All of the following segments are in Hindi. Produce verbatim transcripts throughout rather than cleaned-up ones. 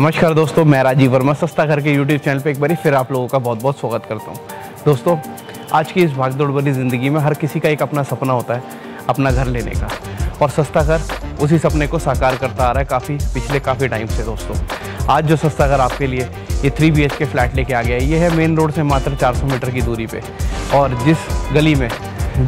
नमस्कार दोस्तों, मैं राजीव वर्मा सस्ता घर के यूट्यूब चैनल पे एक बार फिर आप लोगों का बहुत बहुत स्वागत करता हूँ। दोस्तों, आज की इस भागदौड़ भरी ज़िंदगी में हर किसी का एक अपना सपना होता है अपना घर लेने का, और सस्ता घर उसी सपने को साकार करता आ रहा है काफ़ी पिछले काफ़ी टाइम से। दोस्तों, आज जो सस्ता घर आपके लिए ये three B H K flat लेके आ गया है, ये है मेन रोड से मात्र चार सौ मीटर की दूरी पे, और जिस गली में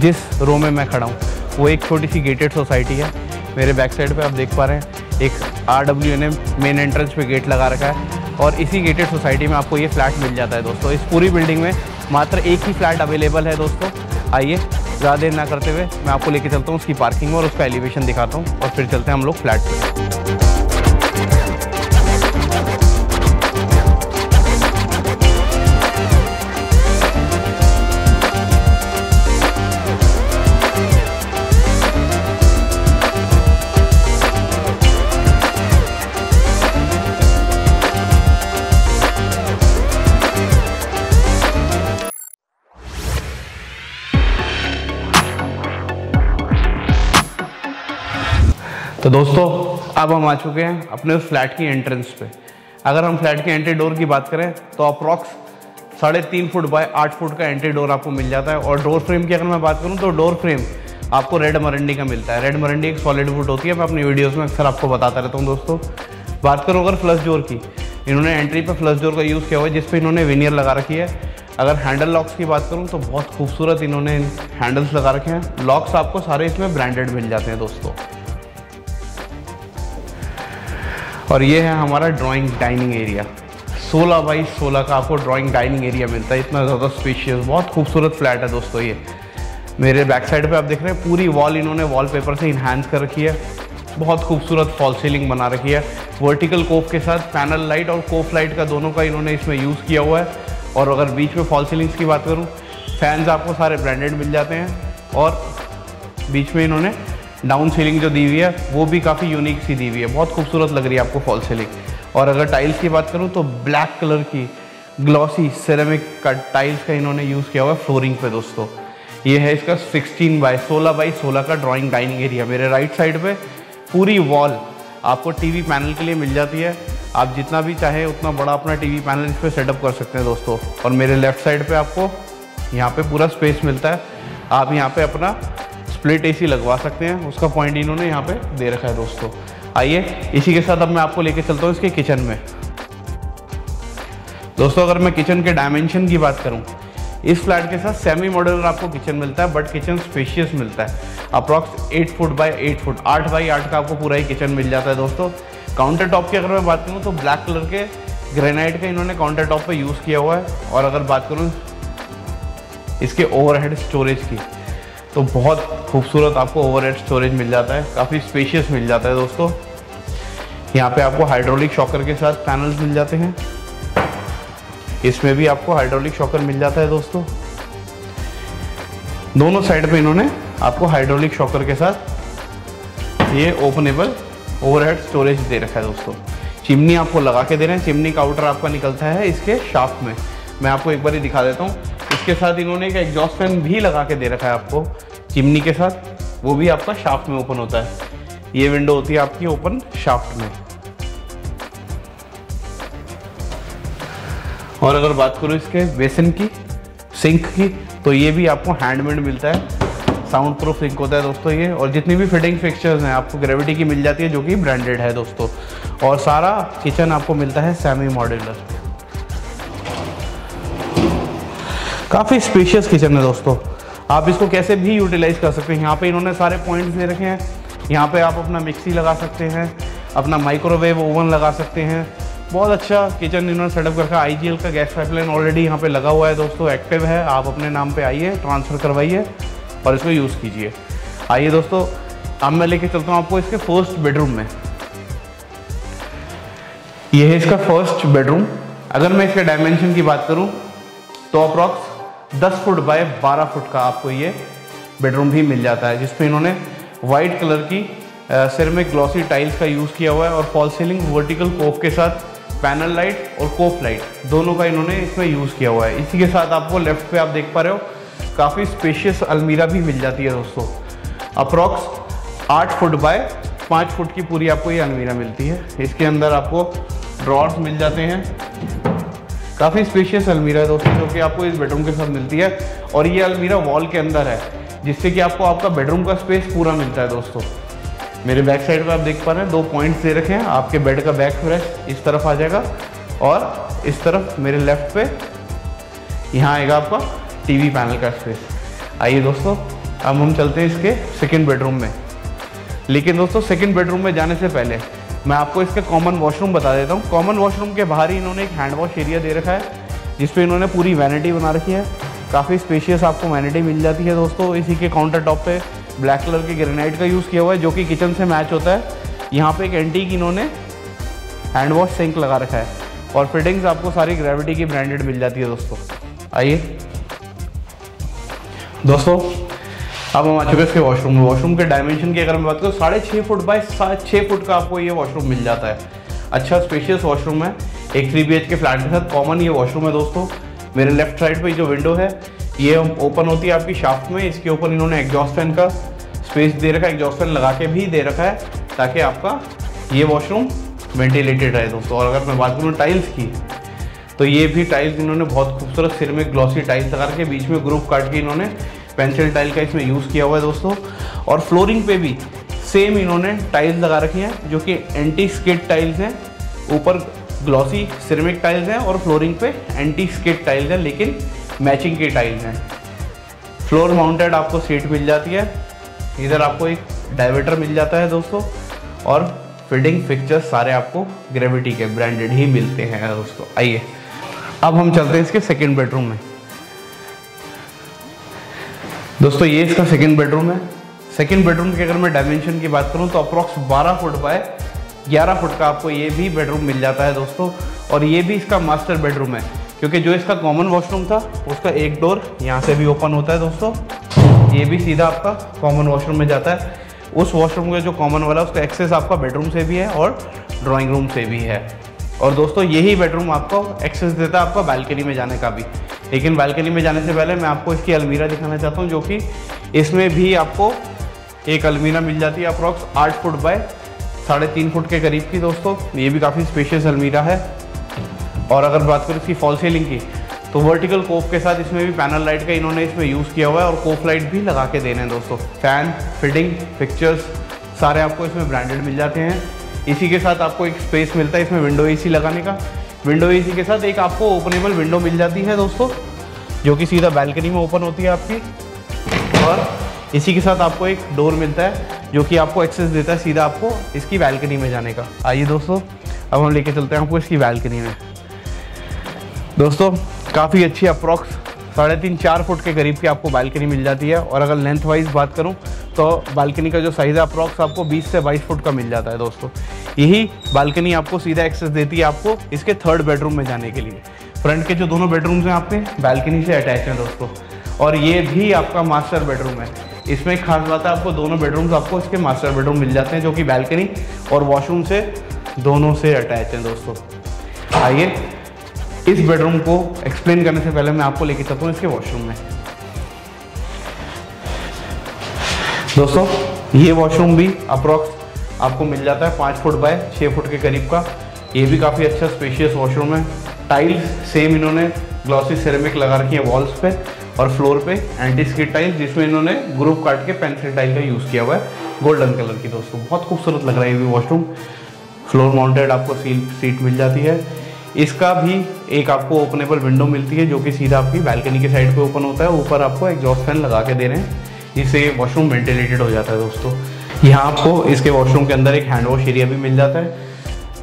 जिस रो में मैं खड़ा हूँ वो एक छोटी सी गेटेड सोसाइटी है। मेरे बैक साइड पे आप देख पा रहे हैं एक आरडब्ल्यू ने मेन एंट्रेंस पे गेट लगा रखा है, और इसी गेटेड सोसाइटी में आपको ये फ्लैट मिल जाता है। दोस्तों, इस पूरी बिल्डिंग में मात्र एक ही फ्लैट अवेलेबल है। दोस्तों, आइए ज़्यादा देर ना करते हुए मैं आपको लेके चलता हूँ उसकी पार्किंग और उसका एलिवेशन दिखाता हूँ, और फिर चलते हैं हम लोग फ्लैट पर। तो दोस्तों, अब हम आ चुके हैं अपने उस फ्लैट की एंट्रेंस पे। अगर हम फ्लैट के एंट्री डोर की बात करें तो अप्रॉक्स साढ़े तीन फुट बाय आठ फुट का एंट्री डोर आपको मिल जाता है, और डोर फ्रेम की अगर मैं बात करूं तो डोर फ्रेम आपको रेड मरंडी का मिलता है। रेड मरंडी एक सॉलिड वुड होती है, मैं अपनी वीडियोज़ में अक्सर आपको बताता रहता हूँ। दोस्तों, बात करूँ अगर फ्लश डोर की, इन्होंने एंट्री पर फ्लश डोर का यूज़ किया हुआ है जिसपे इन्होंने विनियर लगा रखी है। अगर हैंडल लॉक्स की बात करूँ तो बहुत खूबसूरत इन्होंने हैंडल्स लगा रखे हैं। लॉक्स आपको सारे इसमें ब्रांडेड मिल जाते हैं। दोस्तों, और ये है हमारा ड्राइंग डाइनिंग एरिया। सोलह बाई सोलह का आपको ड्राइंग डाइनिंग एरिया मिलता है। इतना ज़्यादा स्पेशियस, बहुत खूबसूरत फ्लैट है। दोस्तों, ये मेरे बैक साइड पे आप देख रहे हैं पूरी वॉल इन्होंने वॉलपेपर से इन्हांस कर रखी है। बहुत खूबसूरत फॉल सीलिंग बना रखी है वर्टिकल कोफ के साथ। पैनल लाइट और कोफ लाइट का दोनों का इन्होंने इसमें यूज़ किया हुआ है। और अगर बीच में फॉल सीलिंग्स की बात करूँ, फैंस आपको सारे ब्रांडेड मिल जाते हैं, और बीच में इन्होंने डाउन सीलिंग जो दी हुई है वो भी काफ़ी यूनिक सी दी हुई है, बहुत खूबसूरत लग रही है आपको फॉल सीलिंग। और अगर टाइल्स की बात करूँ तो ब्लैक कलर की ग्लॉसी सेरेमिक का टाइल्स का इन्होंने यूज़ किया हुआ है फ्लोरिंग पे। दोस्तों, ये है इसका सोलह बाई सोलह का ड्राइंग डाइनिंग एरिया। मेरे राइट साइड पे पूरी वॉल आपको टीवी पैनल के लिए मिल जाती है। आप जितना भी चाहे उतना बड़ा अपना टीवी पैनल इस पर सेटअप कर सकते हैं। दोस्तों, और मेरे लेफ्ट साइड पर आपको यहाँ पर पूरा स्पेस मिलता है। आप यहाँ पर अपना स्प्लिट एसी लगवा सकते हैं, उसका पॉइंट इन्होंने यहाँ पे दे रखा है। दोस्तों, आइए इसी के साथ अब मैं आपको लेके चलता हूँ इसके किचन में। दोस्तों, अगर मैं किचन के डायमेंशन की बात करूँ, इस फ्लैट के साथ सेमी मॉड्यूलर आपको किचन मिलता है, बट किचन स्पेशियस मिलता है। Approx eight foot by eight foot आठ बाई आठ का आपको पूरा ही किचन मिल जाता है। दोस्तों, काउंटर टॉप की अगर मैं बात करूँ तो ब्लैक कलर के ग्रेनाइट का इन्होंने काउंटर टॉप पर यूज़ किया हुआ है। और अगर बात करूँ इसके ओवरहेड स्टोरेज की, तो बहुत खूबसूरत आपको ओवरहेड स्टोरेज मिल जाता है, काफ़ी स्पेशियस मिल जाता है। दोस्तों, यहाँ पे आपको हाइड्रोलिक शॉकर के साथ पैनल्स मिल जाते हैं। इसमें भी आपको हाइड्रोलिक शॉकर मिल जाता है। दोस्तों, दोनों साइड पे इन्होंने आपको हाइड्रोलिक शॉकर के साथ ये ओपनेबल ओवरहेड स्टोरेज दे रखा है। दोस्तों, चिमनी आपको लगा के दे रहे हैं। चिमनी का आउटर आपका निकलता है इसके शाफ्ट में। मैं आपको एक बार ही दिखा देता हूँ। इसके साथ इन्होंने एक एग्जॉस्ट फैन भी लगा के दे रखा है आपको चिमनी के साथ, वो भी आपका शाफ्ट में ओपन होता है। ये विंडो होती है आपकी ओपन शाफ्ट में। और अगर बात करूँ इसके बेसिन की, सिंक की, तो ये भी आपको हैंडमेड मिलता है। साउंड प्रूफ सिंक होता है दोस्तों ये। और जितनी भी फिटिंग फिक्सचर्स हैं आपको ग्रेविटी की मिल जाती है, जो कि ब्रांडेड है। दोस्तों, और सारा किचन आपको मिलता है सेमी मॉड्यूलर। काफ़ी स्पेशियस किचन है। दोस्तों, आप इसको कैसे भी यूटिलाइज कर सकते हैं। यहाँ पे इन्होंने सारे पॉइंट्स दे रखे हैं। यहाँ पे आप अपना मिक्सी लगा सकते हैं, अपना माइक्रोवेव ओवन लगा सकते हैं। बहुत अच्छा किचन इन्होंने सेटअप कर रखा है। आईजीएल का गैस पाइपलाइन ऑलरेडी यहाँ पे लगा हुआ है। दोस्तों, एक्टिव है, आप अपने नाम पर आइए, ट्रांसफ़र करवाइए और इसको यूज़ कीजिए। आइए दोस्तों, अब मैं लेके चलता हूँ आपको इसके फर्स्ट बेडरूम में। यह है इसका फर्स्ट बेडरूम। अगर मैं इसके डायमेंशन की बात करूँ तो अप्रॉक्स दस फुट बाय बारह फुट का आपको ये बेडरूम भी मिल जाता है, जिसमें इन्होंने वाइट कलर की सेरेमिक ग्लॉसी टाइल्स का यूज़ किया हुआ है। और फॉल सीलिंग वर्टिकल कोफ के साथ पैनल लाइट और कोफ लाइट दोनों का इन्होंने इसमें यूज़ किया हुआ है। इसी के साथ आपको लेफ्ट पे आप देख पा रहे हो काफ़ी स्पेशियस अलमीरा भी मिल जाती है। दोस्तों, अप्रॉक्स आठ फुट बाय पाँच फुट की पूरी आपको ये अलमीरा मिलती है। इसके अंदर आपको ड्रॉर्स मिल जाते हैं। काफ़ी स्पेशियस अलमीरा है दोस्तों जो कि आपको इस बेडरूम के साथ मिलती है, और ये अलमीरा वॉल के अंदर है जिससे कि आपको आपका बेडरूम का स्पेस पूरा मिलता है। दोस्तों मेरे बैक साइड पर आप देख पा रहे हैं दो पॉइंट्स दे रखे हैं, आपके बेड का बैक फ्रेश इस तरफ आ जाएगा और इस तरफ मेरे लेफ्ट पे यहाँ आएगा आपका टीवी पैनल का स्पेस। आइए दोस्तों अब हम चलते हैं इसके सेकंड बेडरूम में। लेकिन दोस्तों सेकंड बेडरूम में जाने से पहले मैं आपको इसका कॉमन वॉशरूम बता देता हूँ। कॉमन वॉशरूम के बाहर ही इन्होंने एक हैंड वॉश एरिया दे रखा है जिसपे इन्होंने पूरी वैनिटी बना रखी है। काफ़ी स्पेशियस आपको वैनिटी मिल जाती है दोस्तों। इसी के काउंटर टॉप पर ब्लैक कलर के ग्रेनाइट का यूज़ किया हुआ है जो कि किचन से मैच होता है। यहाँ पर एक एंटीक इन्होंने हैंड वॉश सिंक लगा रखा है और फिटिंग्स आपको सारी ग्रेविटी की ब्रांडेड मिल जाती है दोस्तों। आइए दोस्तों अब हम आ चुके हैं इसके वॉशरूम में। वॉशरूम के डायमेंशन की अगर मैं बात करूँ साढ़े छः फुट बाय सात छः फुट का आपको ये वॉशरूम मिल जाता है। अच्छा स्पेशियस वॉशरूम है, एक three B H K flat के साथ कॉमन ये वॉशरूम है दोस्तों। मेरे लेफ्ट साइड पर जो विंडो है ये ओपन होती है आपकी शाफ्ट में, इसके ऊपर इन्होंने एग्जॉस्ट फैन का स्पेस दे रखा है, एग्जॉस्ट फैन लगा के भी दे रखा है ताकि आपका ये वॉशरूम वेंटिलेटेड है दोस्तों। और अगर मैं बात करूँ टाइल्स की तो ये भी टाइल्स इन्होंने बहुत खूबसूरत सिर में ग्लॉसी टाइल्स लगा के बीच में ग्रूव काट के इन्होंने पेंसिल टाइल का इसमें यूज़ किया हुआ है दोस्तों। और फ्लोरिंग पे भी सेम इन्होंने टाइल्स लगा रखी हैं जो कि एंटी स्किड टाइल्स हैं, ऊपर ग्लॉसी सिरेमिक टाइल्स हैं और फ्लोरिंग पे एंटी स्किड टाइल्स हैं लेकिन मैचिंग की टाइल्स हैं। फ्लोर माउंटेड आपको सीट मिल जाती है, इधर आपको एक डायवेटर मिल जाता है दोस्तों, और फिटिंग फिक्चर्स सारे आपको ग्रेविटी के ब्रांडेड ही मिलते हैं दोस्तों। आइए अब हम चलते हैं इसके सेकंड बेडरूम में। दोस्तों ये इसका सेकंड बेडरूम है। सेकंड बेडरूम के अगर मैं डायमेंशन की बात करूं तो अप्रॉक्स बारह फुट बाय ग्यारह फुट का आपको ये भी बेडरूम मिल जाता है दोस्तों। और ये भी इसका मास्टर बेडरूम है क्योंकि जो इसका कॉमन वॉशरूम था उसका एक डोर यहाँ से भी ओपन होता है दोस्तों। ये भी सीधा आपका कॉमन वॉशरूम में जाता है। उस वॉशरूम का जो कॉमन वाला उसका एक्सेस आपका बेडरूम से भी है और ड्राइंग रूम से भी है। और दोस्तों यही बेडरूम आपको एक्सेस देता है आपका बालकनी में जाने का भी। लेकिन बालकनी में जाने से पहले मैं आपको इसकी अलमीरा दिखाना चाहता हूँ जो कि इसमें भी आपको एक अलमीरा मिल जाती है अप्रॉक्स आठ फुट बाय साढ़े तीन फुट के करीब की दोस्तों। ये भी काफ़ी स्पेशियस अलमीरा है। और अगर बात करें इसकी फॉल सीलिंग की तो वर्टिकल कोफ के साथ इसमें भी पैनल लाइट का इन्होंने इसमें यूज़ किया हुआ है और कोफ लाइट भी लगा के देने हैं दोस्तों। फैन फिटिंग फिक्चर्स सारे आपको इसमें ब्रांडेड मिल जाते हैं। इसी के साथ आपको एक स्पेस मिलता है इसमें विंडो एसी लगाने का। विंडो एसी के साथ एक आपको ओपनेबल विंडो मिल जाती है दोस्तों जो कि सीधा बालकनी में ओपन होती है आपकी। और इसी के साथ आपको एक डोर मिलता है जो कि आपको एक्सेस देता है सीधा आपको इसकी बालकनी में जाने का। आइए दोस्तों अब हम लेके चलते हैं आपको इसकी बालकनी में। दोस्तों काफ़ी अच्छी अप्रॉक्स साढ़े तीन चार फुट के करीब की आपको बालकनी मिल जाती है। और अगर लेंथ वाइज बात करूं तो बालकनी का जो साइज़ है अप्रॉक्स आपको बीस से बाईस फुट का मिल जाता है दोस्तों। यही बालकनी आपको सीधा एक्सेस देती है आपको इसके थर्ड बेडरूम में जाने के लिए। फ्रंट के जो दोनों बेडरूम्स हैं आपके बालकनी से अटैच हैं दोस्तों। और ये भी आपका मास्टर बेडरूम है। इसमें खास बात है आपको दोनों बेडरूम्स आपको इसके मास्टर बेडरूम मिल जाते हैं जो कि बालकनी और वॉशरूम से दोनों से अटैच हैं दोस्तों। आइए इस बेडरूम को एक्सप्लेन करने से पहले मैं आपको लेके चलता हूँ इसके वॉशरूम में। दोस्तों ये वॉशरूम भी अप्रॉक्स आपको मिल जाता है पाँच फुट बाय छः फुट के करीब का। ये भी काफ़ी अच्छा स्पेशियस वॉशरूम है। टाइल्स सेम इन्होंने ग्लॉसी सिरेमिक लगा रखी है वॉल्स पे और फ्लोर पे एंटी स्किड टाइल्स जिसमें इन्होंने ग्रूव काट के पेंसिल टाइल का यूज़ किया हुआ है गोल्डन कलर की दोस्तों। बहुत खूबसूरत लग रहा है ये भी वॉशरूम। फ्लोर माउंटेड आपको सीट मिल जाती है। इसका भी एक आपको ओपनेबल विंडो मिलती है जो कि सीधा आपकी बालकनी के साइड पे ओपन होता है। ऊपर आपको एग्जॉस्ट फैन लगा के दे रहे हैं जिससे वॉशरूम वेंटिलेटेड हो जाता है दोस्तों। यहाँ आपको इसके वॉशरूम के अंदर एक हैंड वॉश एरिया भी मिल जाता है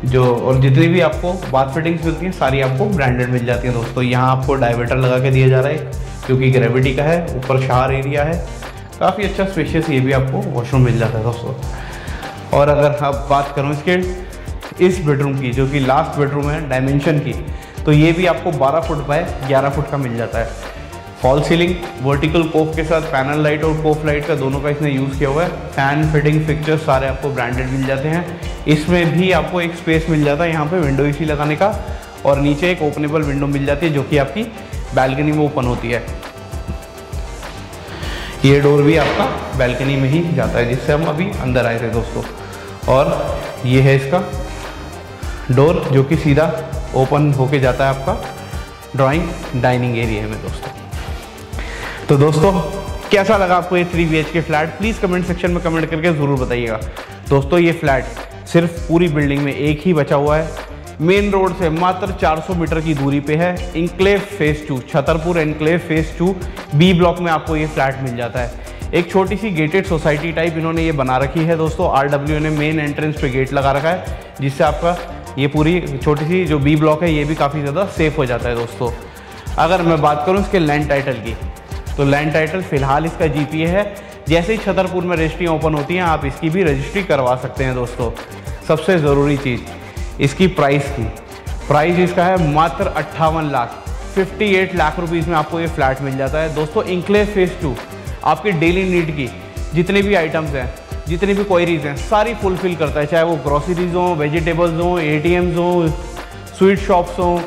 जो, और जितनी भी आपको बाथ फिटिंग्स मिलती हैं सारी आपको ब्रांडेड मिल जाती हैं दोस्तों। यहाँ आपको डायवेटर लगा के दिया जा रहा है जो कि ग्रेविटी का है। ऊपर शावर एरिया है। काफ़ी अच्छा स्पेशियस ये भी आपको वॉशरूम मिल जाता है दोस्तों। और अगर आप बात करूँ इसके इस बेडरूम की जो कि लास्ट बेडरूम है डायमेंशन की तो ये भी आपको बारह फुट बाय ग्यारह फुट का मिल जाता है। फॉल सीलिंग वर्टिकल कोफ के साथ पैनल लाइट और कोफ लाइट का दोनों का इसने यूज़ किया हुआ है। फैन फिटिंग फिक्चर्स सारे आपको ब्रांडेड मिल जाते हैं। इसमें भी आपको एक स्पेस मिल जाता है यहाँ पे विंडो एसी लगाने का और नीचे एक ओपनेबल विंडो मिल जाती है जो कि आपकी बालकनी में ओपन होती है। ये डोर भी आपका बालकनी में ही जाता है जिससे हम अभी अंदर आए थे दोस्तों। और ये है इसका डोर जो कि सीधा ओपन होके जाता है आपका ड्राइंग डाइनिंग एरिया में। दोस्तों तो दोस्तों कैसा लगा आपको ये three B H K flat, please comment section में कमेंट करके ज़रूर बताइएगा। दोस्तों ये फ्लैट सिर्फ पूरी बिल्डिंग में एक ही बचा हुआ है, मेन रोड से मात्र चार सौ मीटर की दूरी पे है। Enclave phase two Chhatarpur, enclave phase two B block में आपको ये फ्लैट मिल जाता है। एक छोटी सी गेटेड सोसाइटी टाइप इन्होंने ये बना रखी है दोस्तों, आरडब्ल्यू ने मेन एंट्रेंस पे गेट लगा रखा है, जिससे आपका ये पूरी छोटी सी जो बी ब्लॉक है ये भी काफ़ी ज़्यादा सेफ हो जाता है। दोस्तों अगर मैं बात करूँ इसके लैंड टाइटल की, तो लैंड टाइटल फ़िलहाल इसका जी पी ए है। जैसे ही छतरपुर में रजिस्ट्रियाँ ओपन होती हैं आप इसकी भी रजिस्ट्री करवा सकते हैं। दोस्तों सबसे ज़रूरी चीज़ इसकी प्राइस की, प्राइस इसका है मात्र अट्ठावन लाख, अट्ठावन लाख रुपीस में आपको ये फ्लैट मिल जाता है। दोस्तों इनक्लेव फेज़ टू आपके डेली नीड की जितने भी आइटम्स हैं, जितनी भी क्वेरीज हैं, सारी फुलफ़िल करता है, चाहे वो ग्रोसरीज हों, वेजिटेबल्स हों, एटीएम्स हों, स्वीट शॉप्स हों,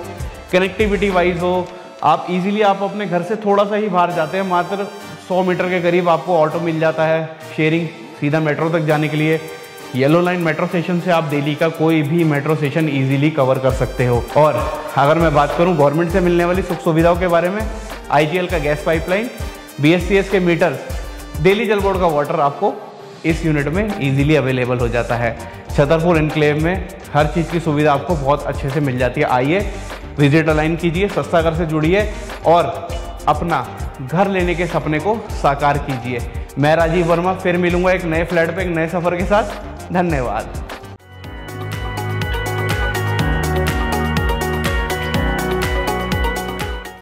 कनेक्टिविटी वाइज हो। आप इजीली आप अपने घर से थोड़ा सा ही बाहर जाते हैं, मात्र सौ मीटर के करीब आपको ऑटो मिल जाता है शेयरिंग सीधा मेट्रो तक जाने के लिए। येलो लाइन मेट्रो स्टेशन से आप दिल्ली का कोई भी मेट्रो स्टेशन इजीली कवर कर सकते हो। और अगर मैं बात करूं गवर्नमेंट से मिलने वाली सुख सुविधाओं के बारे में, आईजीएल का गैस पाइपलाइन, बीएससीएस के मीटर्स, दिल्ली जल बोर्ड का वाटर आपको इस यूनिट में इजीली अवेलेबल हो जाता है। छतरपुर इनक्लेव में हर चीज़ की सुविधा आपको बहुत अच्छे से मिल जाती है। आइए विजिट अलाइन कीजिए, सस्ता घर से जुड़िए और अपना घर लेने के सपने को साकार कीजिए। मैं राजीव वर्मा फिर मिलूंगा एक नए फ्लैट पे एक नए सफ़र के साथ। धन्यवाद।